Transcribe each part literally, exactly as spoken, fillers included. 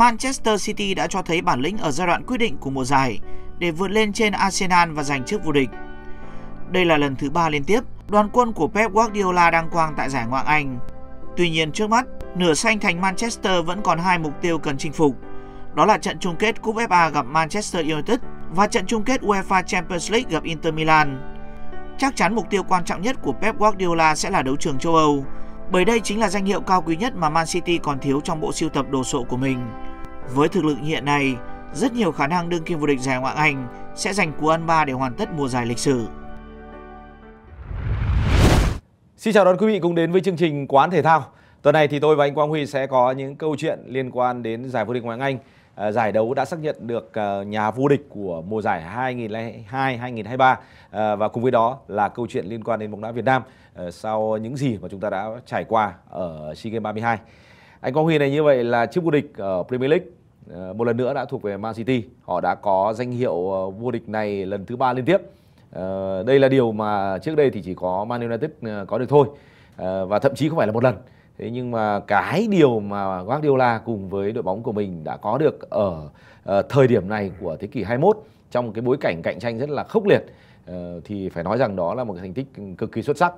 Manchester City đã cho thấy bản lĩnh ở giai đoạn quyết định của mùa giải để vượt lên trên Arsenal và giành chức vô địch. Đây là lần thứ ba liên tiếp đoàn quân của Pep Guardiola đăng quang tại giải Ngoại hạng Anh. Tuy nhiên trước mắt, nửa xanh thành Manchester vẫn còn hai mục tiêu cần chinh phục. Đó là trận chung kết Cúp ép a gặp Manchester United và trận chung kết UEFA Champions League gặp Inter Milan. Chắc chắn mục tiêu quan trọng nhất của Pep Guardiola sẽ là đấu trường châu Âu, bởi đây chính là danh hiệu cao quý nhất mà Man City còn thiếu trong bộ sưu tập đồ sộ của mình. Với thực lực hiện nay, rất nhiều khả năng đương kim vô địch giải Ngoại hạng Anh sẽ giành cú ăn ba để hoàn tất mùa giải lịch sử. Xin chào đón quý vị cùng đến với chương trình Quán Thể Thao. Tuần này thì tôi và anh Quang Huy sẽ có những câu chuyện liên quan đến giải vô địch Ngoại hạng Anh. Giải đấu đã xác nhận được nhà vô địch của mùa giải hai nghìn không trăm hai mươi hai hai nghìn không trăm hai mươi ba và cùng với đó là câu chuyện liên quan đến bóng đá Việt Nam sau những gì mà chúng ta đã trải qua ở SEA Games ba mươi hai. Anh Quang Huy này, như vậy là chức vô địch ở Premier League một lần nữa đã thuộc về Man City. Họ đã có danh hiệu vô địch này lần thứ ba liên tiếp. Đây là điều mà trước đây thì chỉ có Man United có được thôi, và thậm chí không phải là một lần. Thế nhưng mà cái điều mà Guardiola cùng với đội bóng của mình đã có được ở thời điểm này của thế kỷ hai mươi mốt, trong cái bối cảnh cạnh tranh rất là khốc liệt, thì phải nói rằng đó là một cái thành tích cực kỳ xuất sắc.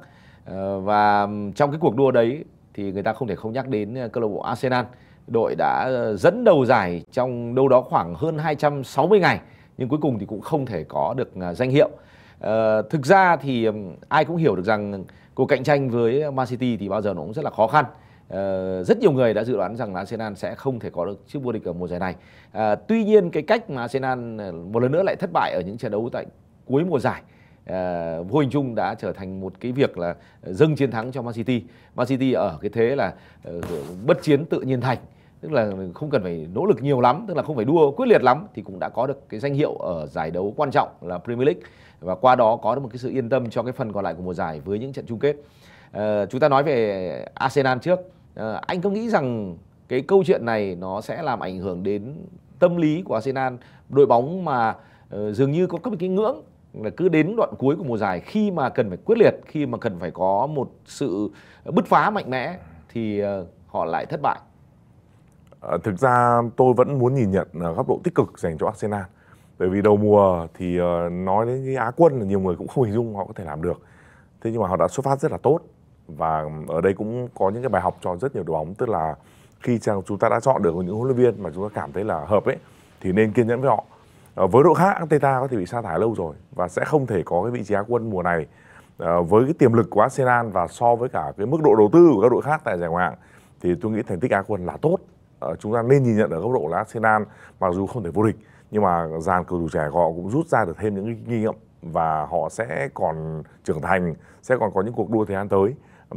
Và trong cái cuộc đua đấy thì người ta không thể không nhắc đến câu lạc bộ Arsenal, đội đã dẫn đầu giải trong đâu đó khoảng hơn hai trăm sáu mươi ngày, nhưng cuối cùng thì cũng không thể có được danh hiệu. Uh, thực ra thì um, ai cũng hiểu được rằng cuộc cạnh tranh với Man City thì bao giờ nó cũng rất là khó khăn. uh, Rất nhiều người đã dự đoán rằng là Arsenal sẽ không thể có được chức vô địch ở mùa giải này. uh, Tuy nhiên cái cách mà Arsenal một lần nữa lại thất bại ở những trận đấu tại cuối mùa giải uh, vô hình chung đã trở thành một cái việc là dâng chiến thắng cho Man City. Man City ở cái thế là uh, bất chiến tự nhiên thành, tức là không cần phải nỗ lực nhiều lắm, tức là không phải đua quyết liệt lắm thì cũng đã có được cái danh hiệu ở giải đấu quan trọng là Premier League, và qua đó có được một cái sự yên tâm cho cái phần còn lại của mùa giải với những trận chung kết. À, chúng ta nói về Arsenal trước. À, anh có nghĩ rằng cái câu chuyện này nó sẽ làm ảnh hưởng đến tâm lý của Arsenal, đội bóng mà uh, dường như có một cái ngưỡng là cứ đến đoạn cuối của mùa giải, khi mà cần phải quyết liệt, khi mà cần phải có một sự bứt phá mạnh mẽ thì uh, họ lại thất bại? À, thực ra tôi vẫn muốn nhìn nhận góc độ tích cực dành cho Arsenal. Bởi vì đầu mùa thì nói đến cái Á quân là nhiều người cũng không hình dung họ có thể làm được. Thế nhưng mà họ đã xuất phát rất là tốt. Và ở đây cũng có những cái bài học cho rất nhiều đội bóng. Tức là khi chúng ta đã chọn được những huấn luyện viên mà chúng ta cảm thấy là hợp ấy, thì nên kiên nhẫn với họ. Với đội khác, Arteta có thể bị sa thải lâu rồi và sẽ không thể có cái vị trí Á quân mùa này. Với cái tiềm lực của Arsenal và so với cả cái mức độ đầu tư của các đội khác tại giải Ngoại hạng Anh, thì tôi nghĩ thành tích Á quân là tốt. Chúng ta nên nhìn nhận ở góc độ là Arsenal mặc dù không thể vô địch, nhưng mà dàn cầu thủ trẻ của họ cũng rút ra được thêm những kinh nghiệm và họ sẽ còn trưởng thành, sẽ còn có những cuộc đua thời gian tới.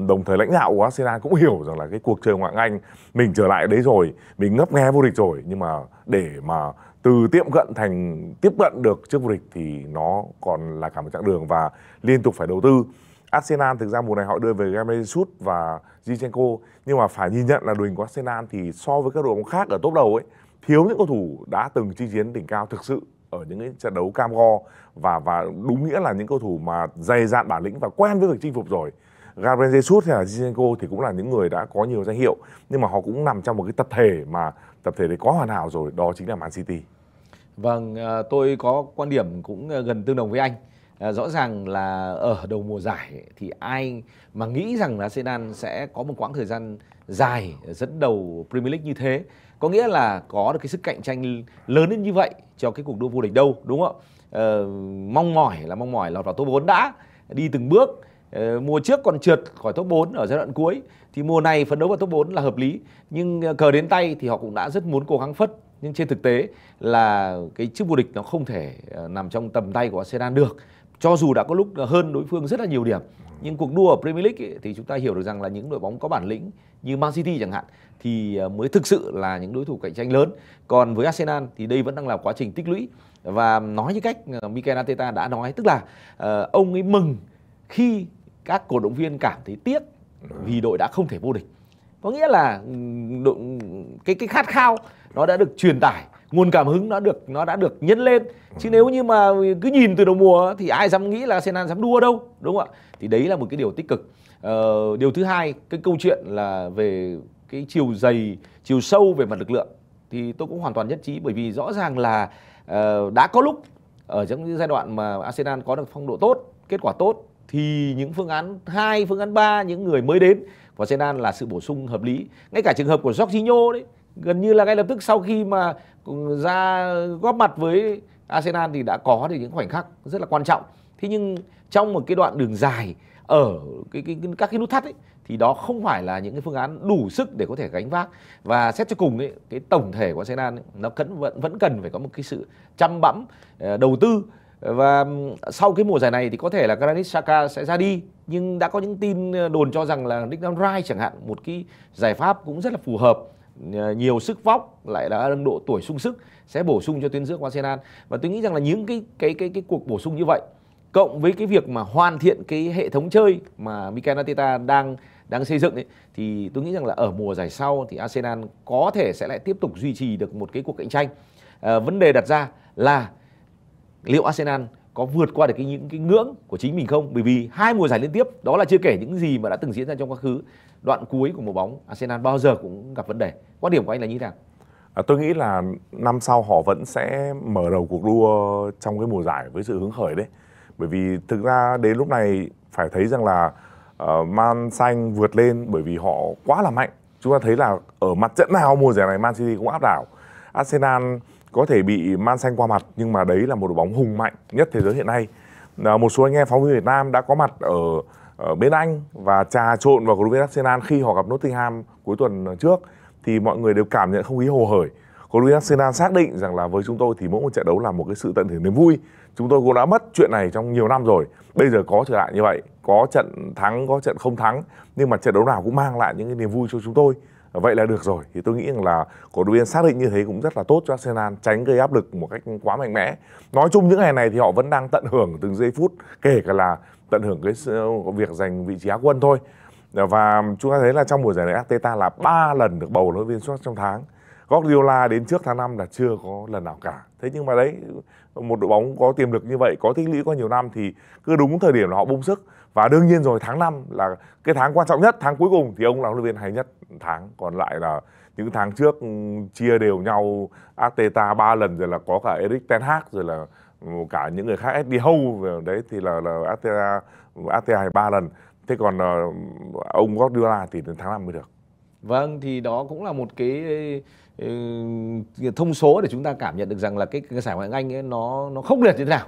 Đồng thời lãnh đạo của Arsenal cũng hiểu rằng là cái cuộc chơi Ngoại hạng Anh mình trở lại đấy rồi, mình ngấp nghé vô địch rồi, nhưng mà để mà từ tiệm cận thành tiếp cận được trước vô địch thì nó còn là cả một chặng đường và liên tục phải đầu tư. Arsenal thực ra mùa này họ đưa về Gabriel Jesus và Zichenko, nhưng mà phải nhìn nhận là đội hình của Arsenal thì so với các đội bóng khác ở top đầu ấy, thiếu những cầu thủ đã từng chi chiến đỉnh cao thực sự ở những cái trận đấu cam go, và và đúng nghĩa là những cầu thủ mà dày dạn bản lĩnh và quen với việc chinh phục rồi. Gabriel Jesus hay là Zichenko thì cũng là những người đã có nhiều danh hiệu, nhưng mà họ cũng nằm trong một cái tập thể mà tập thể đấy quá hoàn hảo rồi, đó chính là Man City. Vâng, tôi có quan điểm cũng gần tương đồng với anh. À, rõ ràng là ở đầu mùa giải thì ai mà nghĩ rằng là Arsenal sẽ có một quãng thời gian dài dẫn đầu Premier League như thế, có nghĩa là có được cái sức cạnh tranh lớn đến như vậy cho cái cuộc đua vô địch đâu, đúng không ạ? À, mong mỏi là mong mỏi lọt vào top bốn đã, đi từng bước. À, mùa trước còn trượt khỏi top bốn ở giai đoạn cuối, thì mùa này phấn đấu vào top bốn là hợp lý, nhưng cờ đến tay thì họ cũng đã rất muốn cố gắng phất. Nhưng trên thực tế là cái chức vô địch nó không thể nằm trong tầm tay của Arsenal được, cho dù đã có lúc hơn đối phương rất là nhiều điểm. Nhưng cuộc đua ở Premier League ấy, thì chúng ta hiểu được rằng là những đội bóng có bản lĩnh như Man City chẳng hạn thì mới thực sự là những đối thủ cạnh tranh lớn. Còn với Arsenal thì đây vẫn đang là quá trình tích lũy. Và nói như cách Mikel Arteta đã nói, tức là uh, ông ấy mừng khi các cổ động viên cảm thấy tiếc vì đội đã không thể vô địch. Có nghĩa là đội, cái, cái khát khao nó đã được truyền tải, nguồn cảm hứng nó được nó đã được nhân lên. Chứ nếu như mà cứ nhìn từ đầu mùa thì ai dám nghĩ là Arsenal dám đua đâu, đúng không ạ? Thì đấy là một cái điều tích cực. Ờ, điều thứ hai, cái câu chuyện là về cái chiều dày, chiều sâu về mặt lực lượng. thì tôi cũng hoàn toàn nhất trí, bởi vì rõ ràng là uh, đã có lúc ở trong những giai đoạn mà Arsenal có được phong độ tốt, kết quả tốt, thì những phương án hai, phương án ba, những người mới đến của Arsenal là sự bổ sung hợp lý. Ngay cả trường hợp của Jorginho đấy, gần như là ngay lập tức sau khi mà ra góp mặt với Arsenal thì đã có thì những khoảnh khắc rất là quan trọng. Thế nhưng trong một cái đoạn đường dài ở cái, cái, cái, các cái nút thắt ấy, thì đó không phải là những cái phương án đủ sức để có thể gánh vác. Và xét cho cùng ấy, cái tổng thể của Arsenal ấy, nó vẫn, vẫn cần phải có một cái sự chăm bẵm, đầu tư. Và sau cái mùa giải này thì có thể là Granit Xhaka sẽ ra đi, nhưng đã có những tin đồn cho rằng là Declan Rice chẳng hạn, một cái giải pháp cũng rất là phù hợp, nhiều sức vóc, lại là ở độ tuổi sung sức, sẽ bổ sung cho tuyến giữa của Arsenal. Và tôi nghĩ rằng là những cái cái cái cái cuộc bổ sung như vậy cộng với cái việc mà hoàn thiện cái hệ thống chơi mà Mikel Arteta đang đang xây dựng ấy, thì tôi nghĩ rằng là ở mùa giải sau thì Arsenal có thể sẽ lại tiếp tục duy trì được một cái cuộc cạnh tranh. À, vấn đề đặt ra là liệu Arsenal có vượt qua được cái, những cái ngưỡng của chính mình không? Bởi vì hai mùa giải liên tiếp, đó là chưa kể những gì mà đã từng diễn ra trong quá khứ, đoạn cuối của mùa bóng Arsenal bao giờ cũng gặp vấn đề. Quan điểm của anh là như thế nào? À, tôi nghĩ là năm sau họ vẫn sẽ mở đầu cuộc đua trong cái mùa giải với sự hứng khởi đấy. Bởi vì thực ra đến lúc này phải thấy rằng là uh, Man Xanh vượt lên bởi vì họ quá là mạnh. Chúng ta thấy là ở mặt trận nào mùa giải này Man City cũng áp đảo. Arsenal có thể bị Man Xanh qua mặt, nhưng mà đấy là một đội bóng hùng mạnh nhất thế giới hiện nay. À, một số anh em phóng viên Việt Nam đã có mặt ở, ở bên Anh và trà trộn vào cổ động viên Arsenal khi họ gặp Nottingham cuối tuần trước, thì mọi người đều cảm nhận không khí hồ hởi. Cổ động viên Arsenal xác định rằng là với chúng tôi thì mỗi một trận đấu là một cái sự tận hưởng niềm vui. Chúng tôi cũng đã mất chuyện này trong nhiều năm rồi. Bây giờ có trở lại như vậy, có trận thắng, có trận không thắng, nhưng mà trận đấu nào cũng mang lại những cái niềm vui cho chúng tôi. Vậy là được rồi. Thì tôi nghĩ rằng là cổ động viên xác định như thế cũng rất là tốt cho Arsenal, tránh gây áp lực một cách quá mạnh mẽ. Nói chung những ngày này thì họ vẫn đang tận hưởng từng giây phút, kể cả là tận hưởng cái việc giành vị trí á quân thôi. Và chúng ta thấy là trong mùa giải này Arteta là ba lần được bầu huấn luyện viên xuất sắc trong tháng. Guardiola đến trước tháng năm là chưa có lần nào cả. Thế nhưng mà đấy, một đội bóng có tiềm lực như vậy, có tích lũy qua nhiều năm thì cứ đúng thời điểm là họ bung sức. Và đương nhiên rồi, tháng năm là cái tháng quan trọng nhất, tháng cuối cùng thì ông là huấn luyện viên hay nhất tháng. Còn lại là những tháng trước chia đều nhau, Arteta ba lần, rồi là có cả Erik ten Hag, rồi là cả những người khác, Eddie Howe đấy, thì là, là Arteta Arteta ba lần. Thế còn ông Guardiola thì đến tháng năm mới được. Vâng, thì đó cũng là một cái thông số để chúng ta cảm nhận được rằng là cái giải Ngoại hạng Anh ấy, nó nó khốc liệt như thế nào.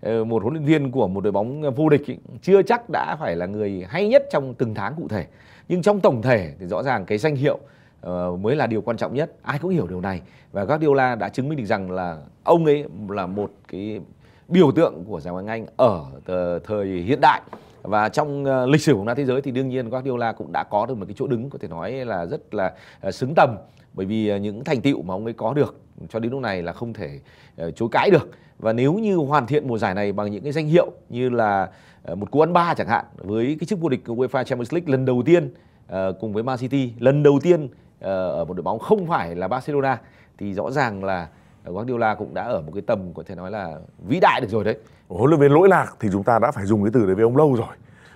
Ừ. Một huấn luyện viên của một đội bóng vô địch ấy, chưa chắc đã phải là người hay nhất trong từng tháng cụ thể, nhưng trong tổng thể thì rõ ràng cái danh hiệu uh, mới là điều quan trọng nhất. Ai cũng hiểu điều này, và Guardiola đã chứng minh được rằng là ông ấy là một cái biểu tượng của giải Ngoại hạng Anh ở thời hiện đại. Và trong uh, lịch sử bóng đá thế giới thì đương nhiên Guardiola cũng đã có được một cái chỗ đứng có thể nói là rất là uh, xứng tầm, bởi vì uh, những thành tựu mà ông ấy có được cho đến lúc này là không thể uh, chối cãi được. Và nếu như hoàn thiện mùa giải này bằng những cái danh hiệu như là uh, một cú ăn ba chẳng hạn, với cái chức vô địch UEFA Champions League lần đầu tiên uh, cùng với Man City, lần đầu tiên uh, ở một đội bóng không phải là Barcelona, thì rõ ràng là Guardiola cũng đã ở một cái tầm có thể nói là vĩ đại được rồi đấy. Huấn luyện viên lỗi lạc thì chúng ta đã phải dùng cái từ đấy với ông lâu rồi.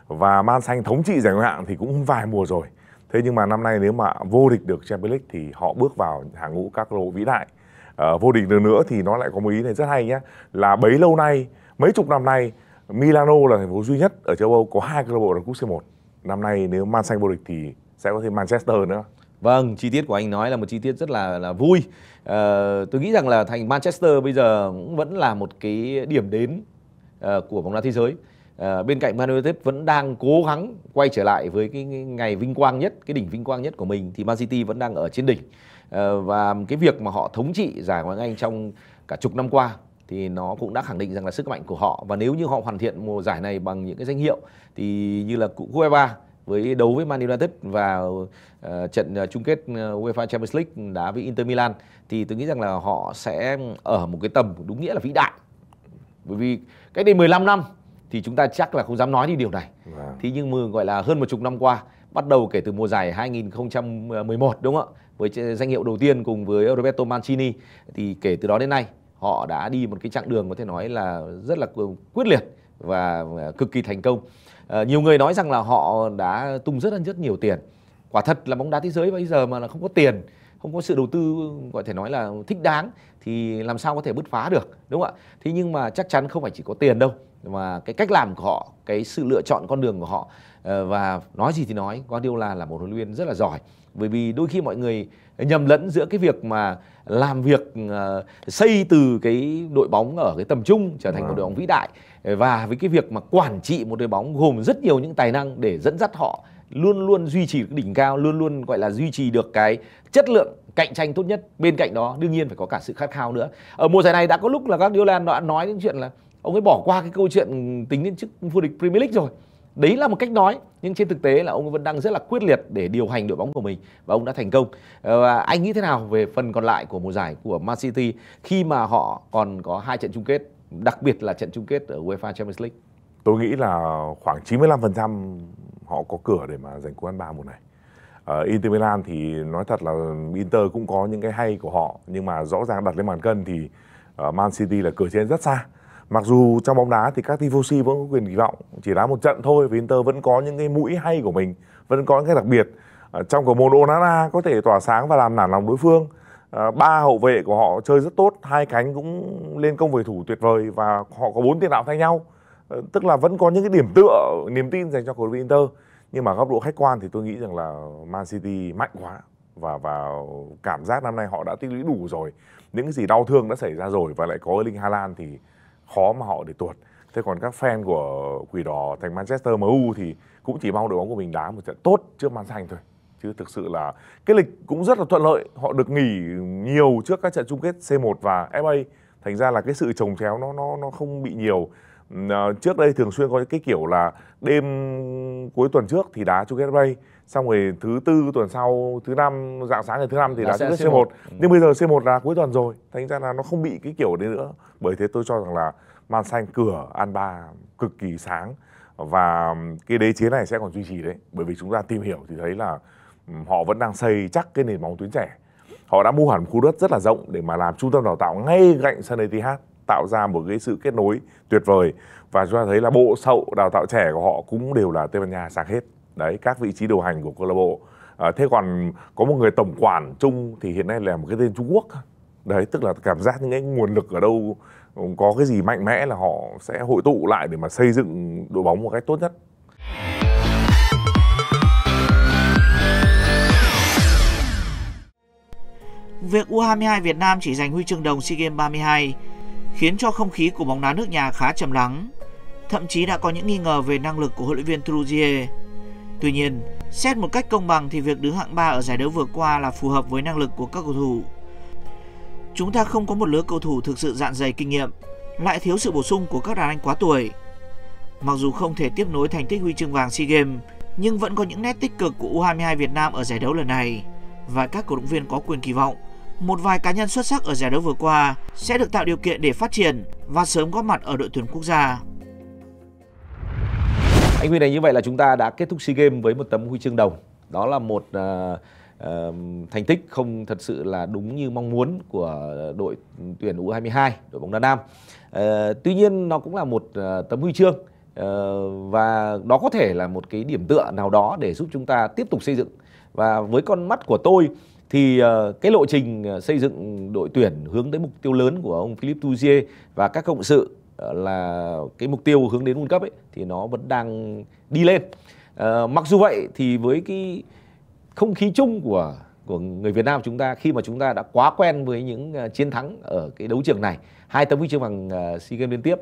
Và Man Xanh thống trị giải Ngoại hạng thì cũng vài mùa rồi. Thế nhưng mà năm nay nếu mà vô địch được Champions League thì họ bước vào hàng ngũ các câu lạc bộ vĩ đại. À, vô địch được nữa thì nó lại có một ý này rất hay nhé, là bấy lâu nay, mấy chục năm nay, Milano là thành phố duy nhất ở châu Âu có hai câu lạc bộ là cúp xê một. Năm nay nếu Man Xanh vô địch thì sẽ có thêm Manchester nữa. Vâng, chi tiết của anh nói là một chi tiết rất là, là vui. À, tôi nghĩ rằng là thành Manchester bây giờ cũng vẫn là một cái điểm đến uh, của bóng đá thế giới. Uh, bên cạnh Man United vẫn đang cố gắng quay trở lại với cái ngày vinh quang nhất, cái đỉnh vinh quang nhất của mình, thì Man City vẫn đang ở trên đỉnh. Uh, và cái việc mà họ thống trị giải Ngoại hạng Anh trong cả chục năm qua thì nó cũng đã khẳng định rằng là sức mạnh của họ. Và nếu như họ hoàn thiện mùa giải này bằng những cái danh hiệu thì như là cụ UEFA với đấu với Man United và uh, trận uh, chung kết uh, UEFA Champions League đá với Inter Milan, thì tôi nghĩ rằng là họ sẽ ở một cái tầm đúng nghĩa là vĩ đại. Bởi vì cách đây mười lăm năm thì chúng ta chắc là không dám nói đi điều này. Wow. Thì nhưng mà gọi là hơn một chục năm qua, bắt đầu kể từ mùa giải hai nghìn không trăm mười một, đúng không ạ, với danh hiệu đầu tiên cùng với Roberto Mancini, thì kể từ đó đến nay họ đã đi một cái chặng đường có thể nói là rất là quyết liệt và cực kỳ thành công. À, nhiều người nói rằng là họ đã tung rất là rất nhiều tiền. Quả thật là bóng đá thế giới bây giờ mà là không có tiền, không có sự đầu tư gọi thể nói là thích đáng thì làm sao có thể bứt phá được, đúng không ạ? Thế nhưng mà chắc chắn không phải chỉ có tiền đâu, mà cái cách làm của họ, cái sự lựa chọn con đường của họ. Và nói gì thì nói, Guardiola là một huấn luyện viên rất là giỏi, bởi vì đôi khi mọi người nhầm lẫn giữa cái việc mà làm việc xây từ cái đội bóng ở cái tầm trung trở thành wow. một đội bóng vĩ đại, và với cái việc mà quản trị một đội bóng gồm rất nhiều những tài năng để dẫn dắt họ luôn luôn duy trì cái đỉnh cao, luôn luôn gọi là duy trì được cái chất lượng cạnh tranh tốt nhất. Bên cạnh đó đương nhiên phải có cả sự khát khao nữa. Ở mùa giải này đã có lúc là Guardiola đã nói đến chuyện là ông ấy bỏ qua cái câu chuyện tính đến chức vô địch Premier League rồi. Đấy là một cách nói, nhưng trên thực tế là ông vẫn đang rất là quyết liệt để điều hành đội bóng của mình, và ông đã thành công. Và anh nghĩ thế nào về phần còn lại của mùa giải của Man City khi mà họ còn có hai trận chung kết, đặc biệt là trận chung kết ở UEFA Champions League? Tôi nghĩ là khoảng chín mươi lăm phần trăm họ có cửa để mà giành cú ăn ba mùa này. Ở Inter Milan thì nói thật là Inter cũng có những cái hay của họ, nhưng mà rõ ràng đặt lên bàn cân thì Man City là cửa trên rất xa. Mặc dù trong bóng đá thì các tifosi vẫn có quyền kỳ vọng, chỉ đá một trận thôi vì Inter vẫn có những cái mũi hay của mình, vẫn có những cái đặc biệt. À, trong cầu môn Onana có thể tỏa sáng và làm nản lòng đối phương. À, ba hậu vệ của họ chơi rất tốt, hai cánh cũng lên công về thủ tuyệt vời, và họ có bốn tiền đạo thay nhau. À, tức là vẫn có những cái điểm tựa, niềm tin dành cho cầu thủ Inter. Nhưng mà góc độ khách quan thì tôi nghĩ rằng là Man City mạnh quá, và và cảm giác năm nay họ đã tích lũy đủ rồi. Những cái gì đau thương đã xảy ra rồi, và lại có Erling Haaland thì khó mà họ để tuột. Thế còn các fan của Quỷ Đỏ thành Manchester em u thì cũng chỉ mong đội bóng của mình đá một trận tốt trước Man Thành thôi. Chứ thực sự là cái lịch cũng rất là thuận lợi, họ được nghỉ nhiều trước các trận chung kết xê một và ép a. Thành ra là cái sự chồng chéo nó nó nó không bị nhiều. Trước đây thường xuyên có cái kiểu là đêm cuối tuần trước thì đá chung kết ép a, xong rồi thứ tư tuần sau, thứ năm, dạng sáng ngày thứ năm thì đá chung kết xê một. Nhưng bây giờ xê một là cuối tuần rồi, thành ra là nó không bị cái kiểu đấy nữa. Bởi thế tôi cho rằng là Man Xanh cửa ăn ba cực kỳ sáng, và cái đế chế này sẽ còn duy trì đấy. Bởi vì chúng ta tìm hiểu thì thấy là họ vẫn đang xây chắc cái nền bóng tuyến trẻ. Họ đã mua hẳn khu đất rất là rộng để mà làm trung tâm đào tạo ngay cạnh sân Etihad, tạo ra một cái sự kết nối tuyệt vời. Và chúng ta thấy là bộ sậu đào tạo trẻ của họ cũng đều là Tây Ban Nha sáng hết. Đấy, các vị trí điều hành của câu lạc bộ. À, thế còn có một người tổng quản chung thì hiện nay là một cái tên Trung Quốc. Đấy, tức là cảm giác những cái nguồn lực ở đâu có cái gì mạnh mẽ là họ sẽ hội tụ lại để mà xây dựng đội bóng một cách tốt nhất. Việc u hai mươi hai Việt Nam chỉ giành huy chương đồng SEA Games ba mươi hai khiến cho không khí của bóng đá nước nhà khá trầm lắng, thậm chí đã có những nghi ngờ về năng lực của huấn luyện viên Troussier. Tuy nhiên, xét một cách công bằng thì việc đứng hạng ba ở giải đấu vừa qua là phù hợp với năng lực của các cầu thủ. Chúng ta không có một lứa cầu thủ thực sự dạn dày kinh nghiệm, lại thiếu sự bổ sung của các đàn anh quá tuổi. Mặc dù không thể tiếp nối thành tích huy chương vàng SEA Games, nhưng vẫn có những nét tích cực của u hai mươi hai Việt Nam ở giải đấu lần này, và các cổ động viên có quyền kỳ vọng một vài cá nhân xuất sắc ở giải đấu vừa qua sẽ được tạo điều kiện để phát triển và sớm góp mặt ở đội tuyển quốc gia. Anh Huy này, như vậy là chúng ta đã kết thúc SEA Games với một tấm huy chương đồng. Đó là một uh, uh, thành tích không thật sự là đúng như mong muốn của đội tuyển u hai mươi hai, đội bóng đá nam. Uh, tuy nhiên nó cũng là một uh, tấm huy chương, uh, và đó có thể là một cái điểm tựa nào đó để giúp chúng ta tiếp tục xây dựng. Và với con mắt của tôi thì cái lộ trình xây dựng đội tuyển hướng tới mục tiêu lớn của ông Philippe Troussier và các cộng sự là cái mục tiêu hướng đến World Cup ấy, thì nó vẫn đang đi lên. À, mặc dù vậy thì với cái không khí chung của của người Việt Nam chúng ta, khi mà chúng ta đã quá quen với những chiến thắng ở cái đấu trường này, hai tấm huy chương vàng SEA Games liên tiếp,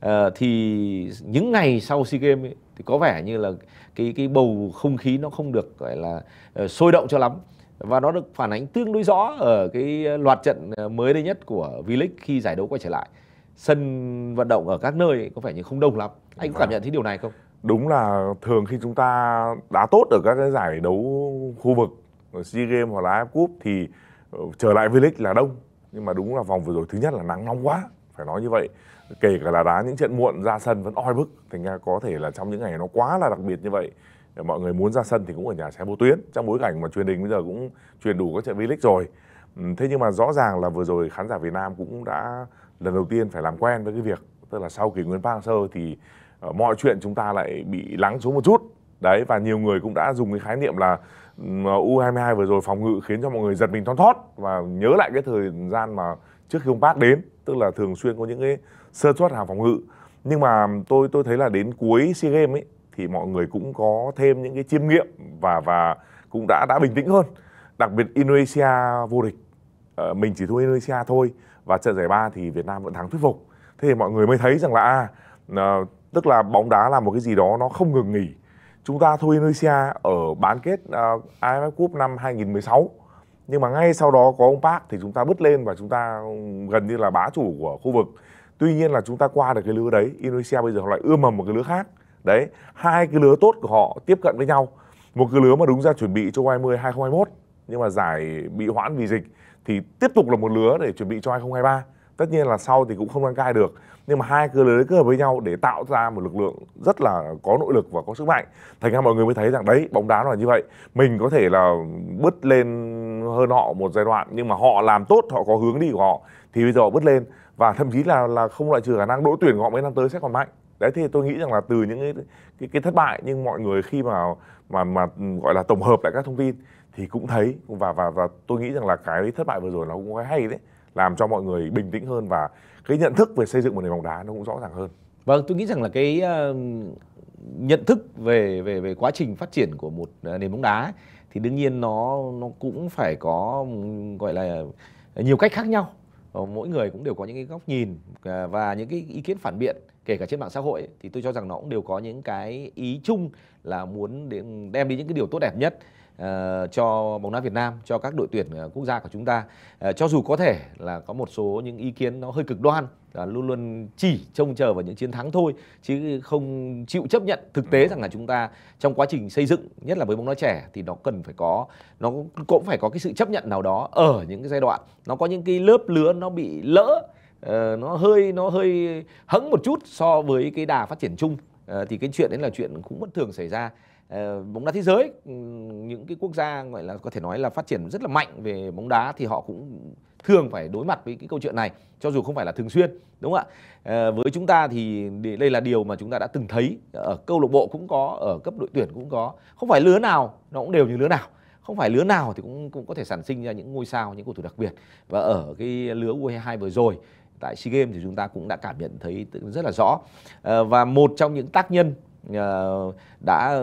à, thì những ngày sau SEA Games ấy, thì có vẻ như là cái cái bầu không khí nó không được gọi là uh, sôi động cho lắm. Và nó được phản ánh tương đối rõ ở cái loạt trận mới đây nhất của V-League khi giải đấu quay trở lại. Sân vận động ở các nơi có vẻ như không đông lắm. Anh có cảm nhận thấy điều này không? Đúng là thường khi chúng ta đá tốt ở các cái giải đấu khu vực, SEA Games hoặc là a ép Cup thì trở lại V-League là đông. Nhưng mà đúng là vòng vừa rồi, thứ nhất là nắng nóng quá, phải nói như vậy. Kể cả là đá những trận muộn ra sân vẫn oi bức. Thành ra có thể là trong những ngày nó quá là đặc biệt như vậy, mọi người muốn ra sân thì cũng ở nhà xe vô tuyến, trong bối cảnh mà truyền hình bây giờ cũng truyền đủ các trận V-League rồi. Thế nhưng mà rõ ràng là vừa rồi khán giả Việt Nam cũng đã lần đầu tiên phải làm quen với cái việc, tức là sau kỷ nguyên Park Hang-seo thì mọi chuyện chúng ta lại bị lắng xuống một chút. Đấy, và nhiều người cũng đã dùng cái khái niệm là u hai mươi hai vừa rồi phòng ngự khiến cho mọi người giật mình thon thót và nhớ lại cái thời gian mà trước khi ông Park đến, tức là thường xuyên có những cái sơ suất hàng phòng ngự. Nhưng mà tôi tôi thấy là đến cuối SEA Games ấy thì mọi người cũng có thêm những cái chiêm nghiệm và và cũng đã đã bình tĩnh hơn. Đặc biệt Indonesia vô địch, à, mình chỉ thua Indonesia thôi, và trận giải ba thì Việt Nam vẫn thắng thuyết phục. Thế thì mọi người mới thấy rằng là à, à, tức là bóng đá là một cái gì đó nó không ngừng nghỉ. Chúng ta thua Indonesia ở bán kết uh, a ép ép Cup năm hai nghìn không trăm mười sáu, nhưng mà ngay sau đó có ông Park thì chúng ta bứt lên và chúng ta gần như là bá chủ của khu vực. Tuy nhiên là chúng ta qua được cái lứa đấy, Indonesia bây giờ họ lại ươm mầm một cái lứa khác. Đấy, hai cái lứa tốt của họ tiếp cận với nhau. Một cái lứa mà đúng ra chuẩn bị cho hai không hai mốt, nhưng mà giải bị hoãn vì dịch, thì tiếp tục là một lứa để chuẩn bị cho hai không hai ba. Tất nhiên là sau thì cũng không đăng cai được, nhưng mà hai cơ lưới kết hợp với nhau để tạo ra một lực lượng rất là có nội lực và có sức mạnh. Thành ra mọi người mới thấy rằng đấy, bóng đá là như vậy, mình có thể là bứt lên hơn họ một giai đoạn, nhưng mà họ làm tốt, họ có hướng đi của họ thì bây giờ họ bứt lên, và thậm chí là là không loại trừ khả năng đội tuyển của họ mấy năm tới sẽ còn mạnh. Đấy, thì tôi nghĩ rằng là từ những cái, cái, cái thất bại, nhưng mọi người khi mà mà mà gọi là tổng hợp lại các thông tin thì cũng thấy, và và và tôi nghĩ rằng là cái thất bại vừa rồi nó cũng cái hay đấy, làm cho mọi người bình tĩnh hơn và cái nhận thức về xây dựng một nền bóng đá nó cũng rõ ràng hơn. Vâng, tôi nghĩ rằng là cái uh, nhận thức về về về quá trình phát triển của một nền bóng đá ấy, thì đương nhiên nó nó cũng phải có gọi là nhiều cách khác nhau. Mỗi người cũng đều có những cái góc nhìn và những cái ý kiến phản biện, kể cả trên mạng xã hội ấy, thì tôi cho rằng nó cũng đều có những cái ý chung là muốn đem đi những cái điều tốt đẹp nhất Uh, cho bóng đá Việt Nam, cho các đội tuyển uh, quốc gia của chúng ta, uh, cho dù có thể là có một số những ý kiến nó hơi cực đoan, uh, luôn luôn chỉ trông chờ vào những chiến thắng thôi, chứ không chịu chấp nhận thực tế rằng là chúng ta trong quá trình xây dựng, nhất là với bóng đá trẻ, thì nó cần phải có, nó cũng phải có cái sự chấp nhận nào đó ở những cái giai đoạn, nó có những cái lớp lứa nó bị lỡ, uh, nó hơi nó hơi hững một chút so với cái đà phát triển chung, uh, thì cái chuyện đấy là chuyện cũng bất thường xảy ra. Bóng đá thế giới, những cái quốc gia gọi là có thể nói là phát triển rất là mạnh về bóng đá thì họ cũng thường phải đối mặt với cái câu chuyện này, cho dù không phải là thường xuyên, đúng không ạ? Với chúng ta thì đây là điều mà chúng ta đã từng thấy, ở câu lạc bộ cũng có, ở cấp đội tuyển cũng có, không phải lứa nào nó cũng đều như lứa nào, không phải lứa nào thì cũng cũng có thể sản sinh ra những ngôi sao, những cầu thủ đặc biệt. Và ở cái lứa u hai mươi hai vừa rồi tại SEA Games thì chúng ta cũng đã cảm nhận thấy rất là rõ, và một trong những tác nhân đã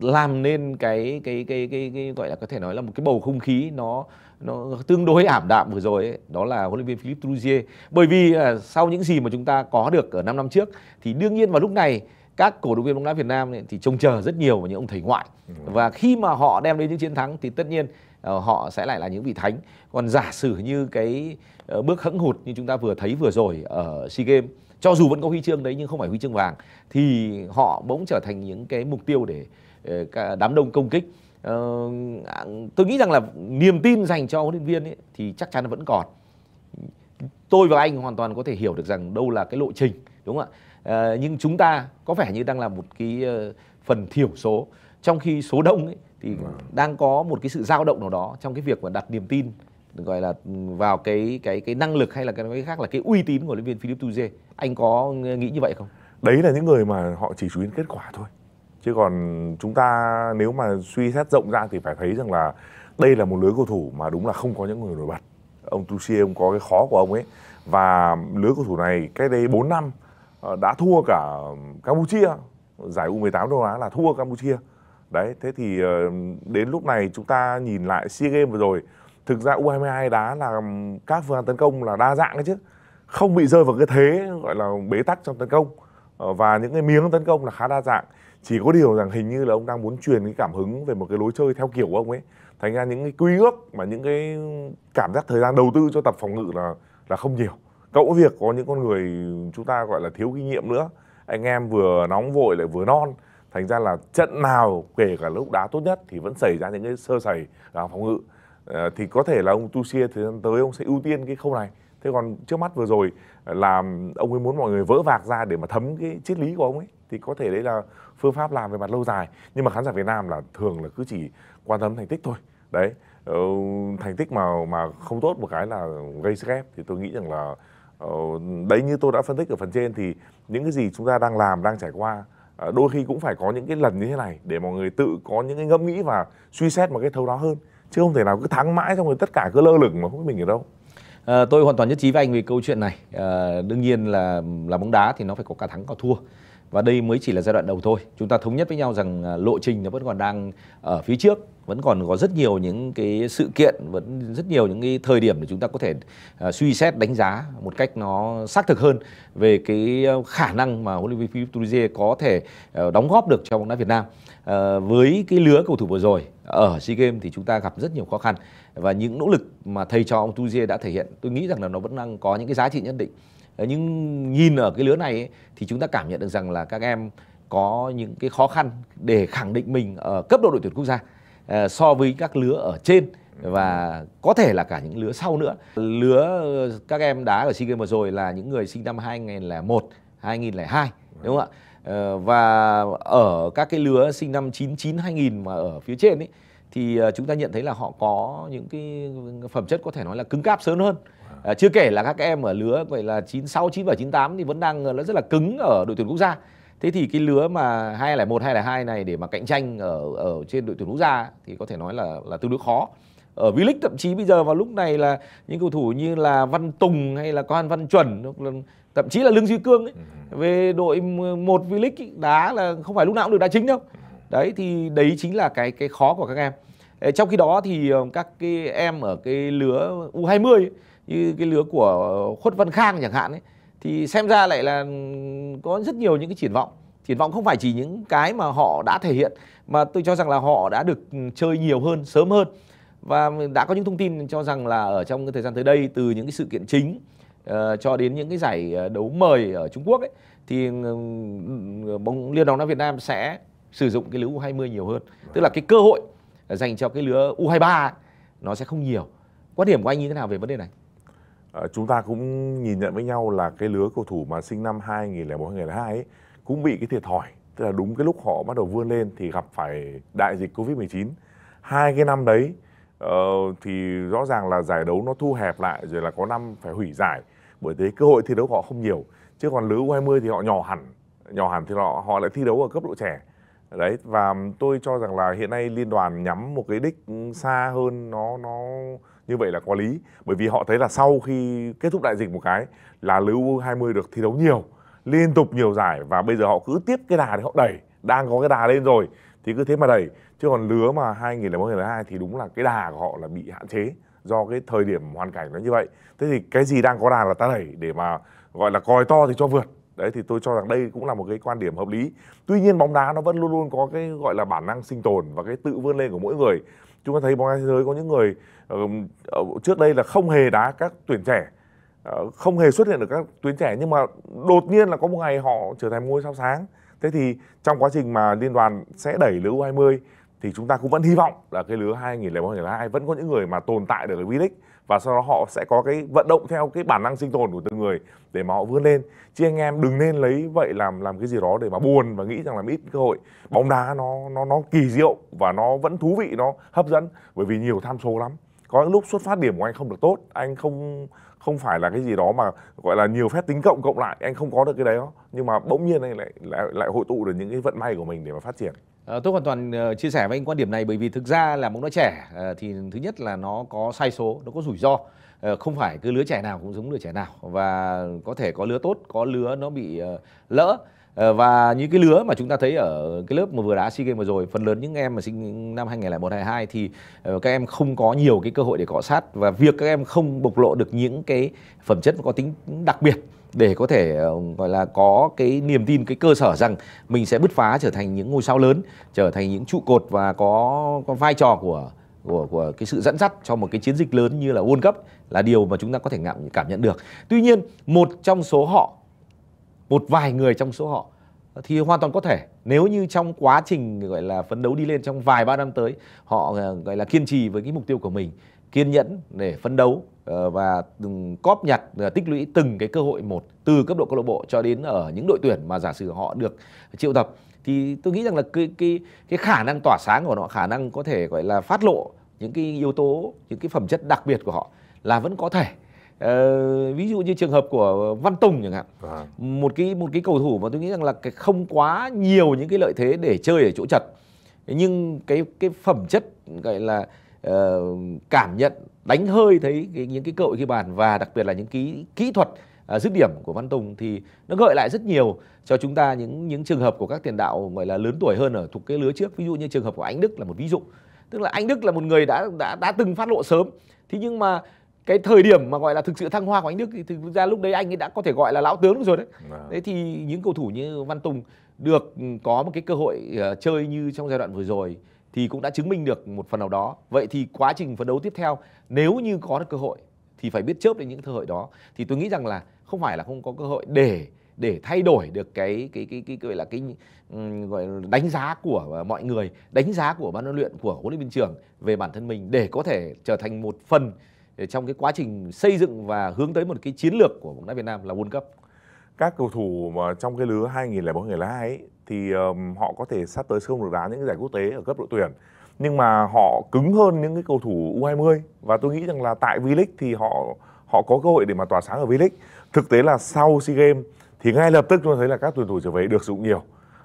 làm nên cái, cái cái cái cái gọi là có thể nói là một cái bầu không khí nó nó tương đối ảm đạm vừa rồi ấy, đó là huấn luyện viên Philippe Troussier. Bởi vì à, sau những gì mà chúng ta có được ở năm năm trước thì đương nhiên vào lúc này các cổ động viên bóng đá Việt Nam ấy, thì trông chờ rất nhiều vào những ông thầy ngoại, và khi mà họ đem đến những chiến thắng thì tất nhiên à, họ sẽ lại là những vị thánh. Còn giả sử như cái à, bước hẫng hụt như chúng ta vừa thấy vừa rồi ở SEA Games, cho dù vẫn có huy chương đấy nhưng không phải huy chương vàng, thì họ bỗng trở thành những cái mục tiêu để đám đông công kích. ờ, Tôi nghĩ rằng là niềm tin dành cho huấn luyện viên ấy, thì chắc chắn vẫn còn. Tôi và anh hoàn toàn có thể hiểu được rằng đâu là cái lộ trình, đúng không ạ? Ờ, nhưng chúng ta có vẻ như đang là một cái phần thiểu số, trong khi số đông ấy, thì đang có một cái sự dao động nào đó trong cái việc mà đặt niềm tin gọi là vào cái cái cái năng lực hay là cái khác là cái uy tín của huấn luyện viên Philippe Troussier. Anh có nghĩ như vậy không? Đấy là những người mà họ chỉ chú ý đến kết quả thôi. Chứ còn chúng ta nếu mà suy xét rộng ra thì phải thấy rằng là đây là một lứa cầu thủ mà đúng là không có những người nổi bật. Ông Troussier, ông có cái khó của ông ấy. Và lứa cầu thủ này cách đây bốn năm đã thua cả Campuchia. Giải u mười tám Đông Á là thua Campuchia. Đấy, thế thì đến lúc này chúng ta nhìn lại SEA Games vừa rồi, thực ra u hai mươi hai đá là các phương án tấn công là đa dạng đấy chứ, không bị rơi vào cái thế gọi là bế tắc trong tấn công. Và những cái miếng tấn công là khá đa dạng. Chỉ có điều rằng hình như là ông đang muốn truyền cái cảm hứng về một cái lối chơi theo kiểu của ông ấy. Thành ra những cái quy ước mà những cái cảm giác thời gian đầu tư cho tập phòng ngự là là không nhiều. Cộng với việc có những con người chúng ta gọi là thiếu kinh nghiệm nữa. Anh em vừa nóng vội lại vừa non. Thành ra là trận nào kể cả lúc đá tốt nhất thì vẫn xảy ra những cái sơ sẩy phòng ngự. À, thì có thể là ông Troussier thời gian tới ông sẽ ưu tiên cái khâu này. Thế còn trước mắt vừa rồi là ông ấy muốn mọi người vỡ vạc ra để mà thấm cái triết lý của ông ấy. Thì có thể đấy là phương pháp làm về mặt lâu dài. Nhưng mà khán giả Việt Nam là thường là cứ chỉ quan tâm thành tích thôi. Đấy, ờ, thành tích mà mà không tốt một cái là gây stress. Thì tôi nghĩ rằng là ờ, đấy, như tôi đã phân tích ở phần trên, thì những cái gì chúng ta đang làm, đang trải qua đôi khi cũng phải có những cái lần như thế này để mọi người tự có những cái ngẫm nghĩ và suy xét một cái thấu đáo hơn, chứ không thể nào cứ thắng mãi xong rồi tất cả cứ lơ lửng mà không biết mình ở đâu. À, tôi hoàn toàn nhất trí với anh về câu chuyện này. À, đương nhiên là là bóng đá thì nó phải có cả thắng cả thua, và đây mới chỉ là giai đoạn đầu thôi. Chúng ta thống nhất với nhau rằng lộ trình nó vẫn còn đang ở phía trước, vẫn còn có rất nhiều những cái sự kiện, vẫn rất nhiều những cái thời điểm để chúng ta có thể uh, suy xét đánh giá một cách nó xác thực hơn về cái khả năng mà huấn luyện viên Philippe Troussier có thể uh, đóng góp được cho bóng đá Việt Nam. Uh, với cái lứa cầu thủ vừa rồi ở SEA Games thì chúng ta gặp rất nhiều khó khăn, và những nỗ lực mà thầy trò ông Troussier đã thể hiện, tôi nghĩ rằng là nó vẫn đang có những cái giá trị nhất định. Nhưng nhìn ở cái lứa này ấy, thì chúng ta cảm nhận được rằng là các em có những cái khó khăn để khẳng định mình ở cấp độ đội tuyển quốc gia so với các lứa ở trên và có thể là cả những lứa sau nữa. Lứa các em đá ở SEA Games vừa rồi là những người sinh năm hai nghìn lẻ một, hai nghìn lẻ hai, đúng không ạ? Và ở các cái lứa sinh năm chín chín, hai nghìn mà ở phía trên ấy, thì chúng ta nhận thấy là họ có những cái phẩm chất có thể nói là cứng cáp sớm hơn. À, chưa kể là các em ở lứa gọi là chín sáu, chín bảy, chín tám thì vẫn đang rất là cứng ở đội tuyển quốc gia. Thế thì cái lứa mà hai không không một, hai không không hai này để mà cạnh tranh ở ở trên đội tuyển quốc gia thì có thể nói là là tương đối khó. Ở V-League thậm chí bây giờ vào lúc này là những cầu thủ như là Văn Tùng hay là Quan Văn Chuẩn, thậm chí là Lương Duy Cương ấy, về đội một V-League đá là không phải lúc nào cũng được đá chính đâu. Đấy thì đấy chính là cái cái khó của các em. Trong khi đó thì các cái em ở cái lứa U hai mươi ấy, như cái lứa của Khuất Văn Khang chẳng hạn ấy, thì xem ra lại là có rất nhiều những cái triển vọng. Triển vọng không phải chỉ những cái mà họ đã thể hiện, mà tôi cho rằng là họ đã được chơi nhiều hơn, sớm hơn. Và đã có những thông tin cho rằng là ở trong cái thời gian tới đây, từ những cái sự kiện chính uh, cho đến những cái giải đấu mời ở Trung Quốc ấy, thì uh, bóng Liên đoàn bóng đá Việt Nam sẽ sử dụng cái lứa U hai mươi nhiều hơn. Tức là cái cơ hội dành cho cái lứa U hai ba ấy, nó sẽ không nhiều. Quan điểm của anh như thế nào về vấn đề này? À, chúng ta cũng nhìn nhận với nhau là cái lứa cầu thủ mà sinh năm hai nghìn lẻ một, hai nghìn lẻ hai ấy cũng bị cái thiệt thòi. Tức là đúng cái lúc họ bắt đầu vươn lên thì gặp phải đại dịch Covid mười chín. Hai cái năm đấy uh, thì rõ ràng là giải đấu nó thu hẹp lại, rồi là có năm phải hủy giải. Bởi thế cơ hội thi đấu của họ không nhiều. Chứ còn lứa U hai mươi thì họ nhỏ hẳn. Nhỏ hẳn thì họ, họ lại thi đấu ở cấp độ trẻ. Đấy, và tôi cho rằng là hiện nay liên đoàn nhắm một cái đích xa hơn, nó nó như vậy là có lý. Bởi vì họ thấy là sau khi kết thúc đại dịch một cái là lứa U hai mươi được thi đấu nhiều, liên tục nhiều giải, và bây giờ họ cứ tiếp cái đà để họ đẩy. Đang có cái đà lên rồi thì cứ thế mà đẩy. Chứ còn lứa mà hai nghìn lẻ một, hai nghìn lẻ hai thì đúng là cái đà của họ là bị hạn chế do cái thời điểm hoàn cảnh nó như vậy. Thế thì cái gì đang có đà là ta đẩy để mà gọi là còi to thì cho vượt. Đấy thì tôi cho rằng đây cũng là một cái quan điểm hợp lý. Tuy nhiên bóng đá nó vẫn luôn luôn có cái gọi là bản năng sinh tồn và cái tự vươn lên của mỗi người. Chúng ta thấy bóng đá thế giới có những người uh, trước đây là không hề đá các tuyển trẻ, uh, không hề xuất hiện ở các tuyển trẻ, nhưng mà đột nhiên là có một ngày họ trở thành ngôi sao sáng. Thế thì trong quá trình mà liên đoàn sẽ đẩy lứa U hai mươi thì chúng ta cũng vẫn hy vọng là cái lứa hai nghìn lẻ một, hai nghìn lẻ hai vẫn có những người mà tồn tại được ở V-League, và sau đó họ sẽ có cái vận động theo cái bản năng sinh tồn của từng người để mà họ vươn lên. Chứ anh em đừng nên lấy vậy làm làm cái gì đó để mà buồn và nghĩ rằng là ít cơ hội. Bóng đá nó nó nó kỳ diệu và nó vẫn thú vị, nó hấp dẫn, bởi vì nhiều tham số lắm. Có những lúc xuất phát điểm của anh không được tốt, anh không không phải là cái gì đó mà gọi là nhiều phép tính cộng cộng lại, anh không có được cái đấy đó. Nhưng mà bỗng nhiên anh lại lại lại hội tụ được những cái vận may của mình để mà phát triển. Tôi hoàn toàn chia sẻ với anh quan điểm này, bởi vì thực ra là bóng đá trẻ thì thứ nhất là nó có sai số, nó có rủi ro, không phải cứ lứa trẻ nào cũng giống lứa trẻ nào, và có thể có lứa tốt, có lứa nó bị lỡ. Và những cái lứa mà chúng ta thấy ở cái lớp mà vừa đá SEA Games vừa rồi, phần lớn những em mà sinh năm hai nghìn lẻ một, hai nghìn lẻ hai thì các em không có nhiều cái cơ hội để cọ sát, và việc các em không bộc lộ được những cái phẩm chất có tính đặc biệt để có thể gọi là có cái niềm tin, cái cơ sở rằng mình sẽ bứt phá trở thành những ngôi sao lớn, trở thành những trụ cột và có, có vai trò của Của, của cái sự dẫn dắt cho một cái chiến dịch lớn như là World Cup, là điều mà chúng ta có thể cảm nhận được. Tuy nhiên một trong số họ, một vài người trong số họ thì hoàn toàn có thể, nếu như trong quá trình gọi là phấn đấu đi lên trong vài ba năm tới, họ gọi là kiên trì với cái mục tiêu của mình, kiên nhẫn để phấn đấu và cóp nhặt, tích lũy từng cái cơ hội một, từ cấp độ câu lạc bộ cho đến ở những đội tuyển mà giả sử họ được triệu tập, thì tôi nghĩ rằng là cái cái cái khả năng tỏa sáng của họ, khả năng có thể gọi là phát lộ những cái yếu tố, những cái phẩm chất đặc biệt của họ là vẫn có thể. Ờ, ví dụ như trường hợp của Văn Tùng chẳng hạn, à. à. một cái một cái cầu thủ mà tôi nghĩ rằng là cái không quá nhiều những cái lợi thế để chơi ở chỗ chật, nhưng cái cái phẩm chất gọi là uh, cảm nhận đánh hơi thấy cái, những cái cội ghi bàn và đặc biệt là những cái kỹ thuật uh, dứt điểm của Văn Tùng thì nó gợi lại rất nhiều cho chúng ta những những trường hợp của các tiền đạo gọi là lớn tuổi hơn ở thuộc cái lứa trước, ví dụ như trường hợp của Anh Đức là một ví dụ. Tức là Anh Đức là một người đã đã đã từng phát lộ sớm, thế nhưng mà cái thời điểm mà gọi là thực sự thăng hoa của Anh Đức thì thực ra lúc đấy anh ấy đã có thể gọi là lão tướng rồi đấy. À. Thế thì những cầu thủ như Văn Tùng được có một cái cơ hội uh, chơi như trong giai đoạn vừa rồi thì cũng đã chứng minh được một phần nào đó. Vậy thì quá trình phấn đấu tiếp theo, nếu như có được cơ hội thì phải biết chớp đến những cơ hội đó. Thì tôi nghĩ rằng là không phải là không có cơ hội để để thay đổi được cái cái cái cái gọi là cái gọi là đánh giá của mọi người, đánh giá của ban huấn luyện, của huấn luyện viên trưởng về bản thân mình để có thể trở thành một phần trong cái quá trình xây dựng và hướng tới một cái chiến lược của bóng đá Việt Nam là World Cup. Các cầu thủ mà trong cái lứa hai nghìn lẻ bốn hai nghìn lẻ hai ấy thì um, họ có thể sắp tới sẽ không được đá những giải quốc tế ở cấp đội tuyển, nhưng mà họ cứng hơn những cái cầu thủ U hai mươi và tôi nghĩ rằng là tại V-League thì họ họ có cơ hội để mà tỏa sáng ở V-League. Thực tế là sau SEA Games thì ngay lập tức chúng ta thấy là các tuyển thủ trở về được sử dụng nhiều.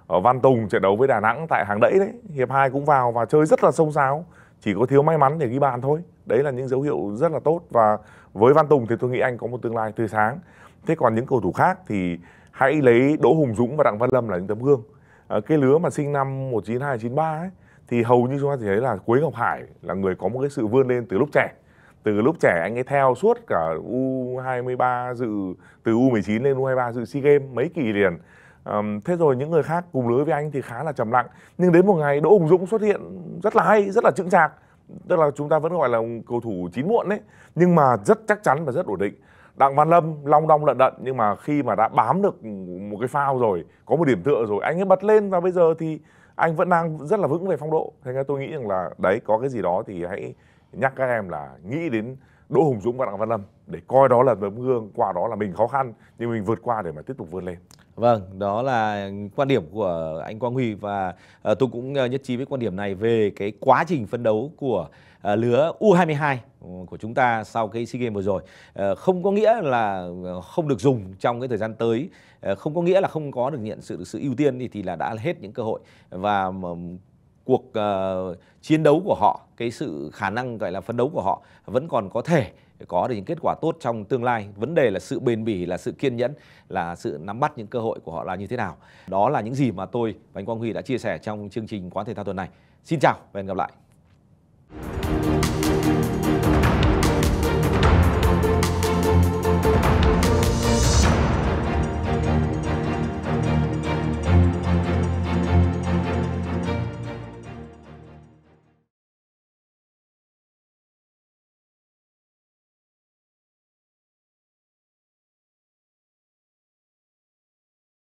Ở Văn Tùng trận đấu với Đà Nẵng tại hàng đẫy đấy, hiệp hai cũng vào và chơi rất là xông xáo, chỉ có thiếu may mắn để ghi bàn thôi. Đấy là những dấu hiệu rất là tốt và với Văn Tùng thì tôi nghĩ anh có một tương lai tươi sáng. Thế còn những cầu thủ khác thì hãy lấy Đỗ Hùng Dũng và Đặng Văn Lâm là những tấm gương. À, cái lứa mà sinh năm một chín hai chín ba ấy thì hầu như chúng ta chỉ thấy là Quế Ngọc Hải là người có một cái sự vươn lên từ lúc trẻ. Từ lúc trẻ anh ấy theo suốt cả U hai mươi ba dự, từ U mười chín lên U hai mươi ba dự SEA Games mấy kỳ liền. À, thế rồi những người khác cùng lứa với anh thì khá là trầm lặng. Nhưng đến một ngày Đỗ Hùng Dũng xuất hiện rất là hay, rất là chững chạc. Tức là chúng ta vẫn gọi là cầu thủ chín muộn đấy, nhưng mà rất chắc chắn và rất ổn định. Đặng Văn Lâm long đong lận đận, nhưng mà khi mà đã bám được một cái phao rồi, có một điểm tựa rồi, anh ấy bật lên và bây giờ thì anh vẫn đang rất là vững về phong độ. Thế nên tôi nghĩ rằng là đấy, có cái gì đó thì hãy nhắc các em là nghĩ đến Đỗ Hùng Dũng và Đặng Văn Lâm để coi đó là tấm gương, qua đó là mình khó khăn nhưng mình vượt qua để mà tiếp tục vươn lên. Vâng, đó là quan điểm của anh Quang Huy và uh, tôi cũng uh, nhất trí với quan điểm này về cái quá trình phấn đấu của uh, lứa U hai mươi hai của chúng ta sau cái SEA Games vừa rồi. Uh, không có nghĩa là không được dùng trong cái thời gian tới, uh, không có nghĩa là không có được nhận sự sự ưu tiên thì, thì là đã hết những cơ hội và uh, cuộc uh, chiến đấu của họ, cái sự khả năng gọi là phấn đấu của họ vẫn còn có thể có được những kết quả tốt trong tương lai. Vấn đề là sự bền bỉ, là sự kiên nhẫn, là sự nắm bắt những cơ hội của họ là như thế nào. Đó là những gì mà tôi và anh Quang Huy đã chia sẻ trong chương trình Quán Thể Thao tuần này. Xin chào và hẹn gặp lại.